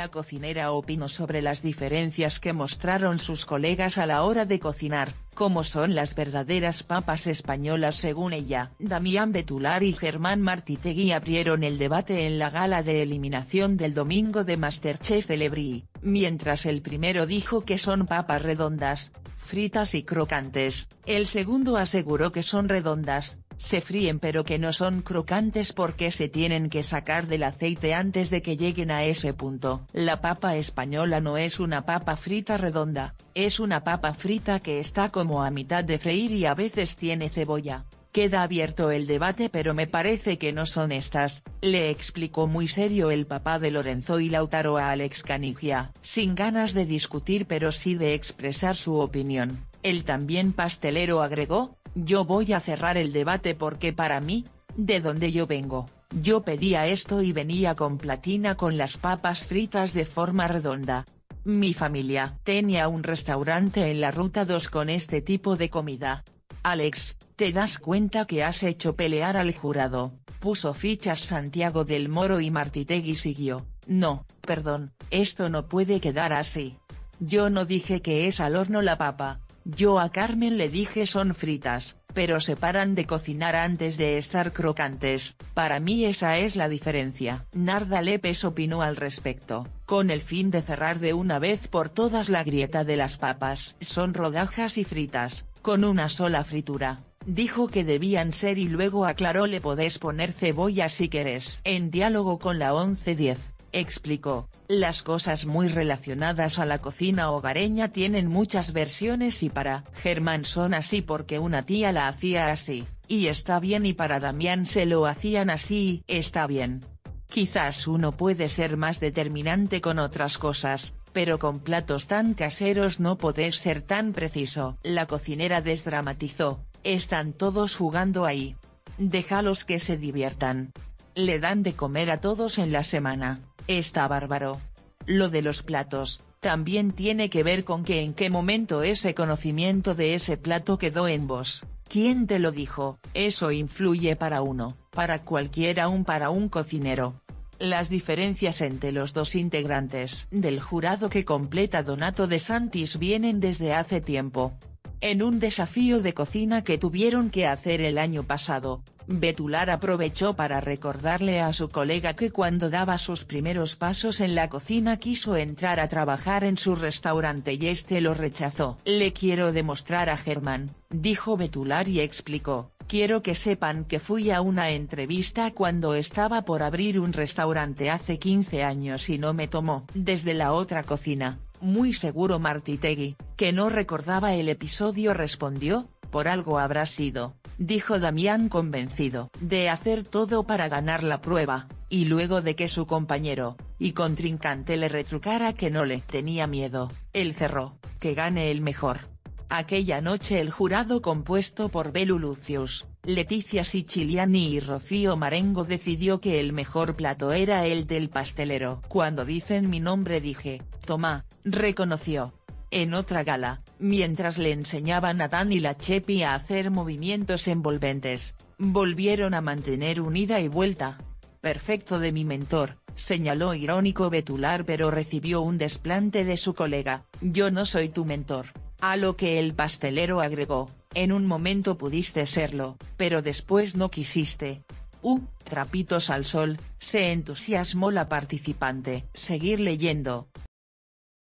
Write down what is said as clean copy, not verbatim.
la cocinera opinó sobre las diferencias que mostraron sus colegas a la hora de cocinar, como son las verdaderas papas españolas según ella. Damián Betular y Germán Martitegui abrieron el debate en la gala de eliminación del domingo de Masterchef Celebrity, mientras el primero dijo que son papas redondas, fritas y crocantes, el segundo aseguró que son redondas, se fríen pero que no son crocantes porque se tienen que sacar del aceite antes de que lleguen a ese punto. La papa española no es una papa frita redonda, es una papa frita que está como a mitad de freír y a veces tiene cebolla. Queda abierto el debate pero me parece que no son estas, le explicó muy serio el papá de Lorenzo y Lautaro a Alex Caniggia. Sin ganas de discutir pero sí de expresar su opinión, el también pastelero agregó: yo voy a cerrar el debate porque para mí, de donde yo vengo, yo pedía esto y venía con platina con las papas fritas de forma redonda. Mi familia tenía un restaurante en la Ruta 2 con este tipo de comida. Alex, ¿te das cuenta que has hecho pelear al jurado? Puso fichas Santiago del Moro y Martitegui siguió: no, perdón, esto no puede quedar así. Yo no dije que es al horno la papa. Yo a Carmen le dije son fritas, pero se paran de cocinar antes de estar crocantes, para mí esa es la diferencia. Narda Lepes opinó al respecto, con el fin de cerrar de una vez por todas la grieta de las papas. Son rodajas y fritas, con una sola fritura, dijo que debían ser y luego aclaró: le podés poner cebolla si querés. En diálogo con la 1110. Explicó: las cosas muy relacionadas a la cocina hogareña tienen muchas versiones y para Germán son así porque una tía la hacía así, y está bien, y para Damián se lo hacían así y está bien. Quizás uno puede ser más determinante con otras cosas, pero con platos tan caseros no podés ser tan preciso. La cocinera desdramatizó: están todos jugando ahí. Déjalos que se diviertan. Le dan de comer a todos en la semana. Está bárbaro. Lo de los platos, también tiene que ver con que en qué momento ese conocimiento de ese plato quedó en vos, quién te lo dijo, eso influye para uno, para cualquiera, aún para un cocinero. Las diferencias entre los dos integrantes del jurado que completa Donato de Santis vienen desde hace tiempo. En un desafío de cocina que tuvieron que hacer el año pasado, Betular aprovechó para recordarle a su colega que cuando daba sus primeros pasos en la cocina quiso entrar a trabajar en su restaurante y este lo rechazó. «Le quiero demostrar a Germán», dijo Betular y explicó: quiero que sepan que fui a una entrevista cuando estaba por abrir un restaurante hace 15 años y no me tomó. Desde la otra cocina, muy seguro Martitegui, que no recordaba el episodio, respondió: por algo habrá sido, dijo Damián, convencido de hacer todo para ganar la prueba, y luego de que su compañero y contrincante le retrucara que no le tenía miedo, él cerró: que gane el mejor. Aquella noche el jurado, compuesto por Belu Lucius, Leticia Siciliani y Rocío Marengo, decidió que el mejor plato era el del pastelero. Cuando dicen mi nombre dije: toma, reconoció. En otra gala, mientras le enseñaban a Dani la Chepi a hacer movimientos envolventes, volvieron a mantener un ida y vuelta. Perfecto de mi mentor, señaló irónico Betular, pero recibió un desplante de su colega: yo no soy tu mentor. A lo que el pastelero agregó: en un momento pudiste serlo, pero después no quisiste. Trapitos al sol, se entusiasmó la participante. Seguir leyendo.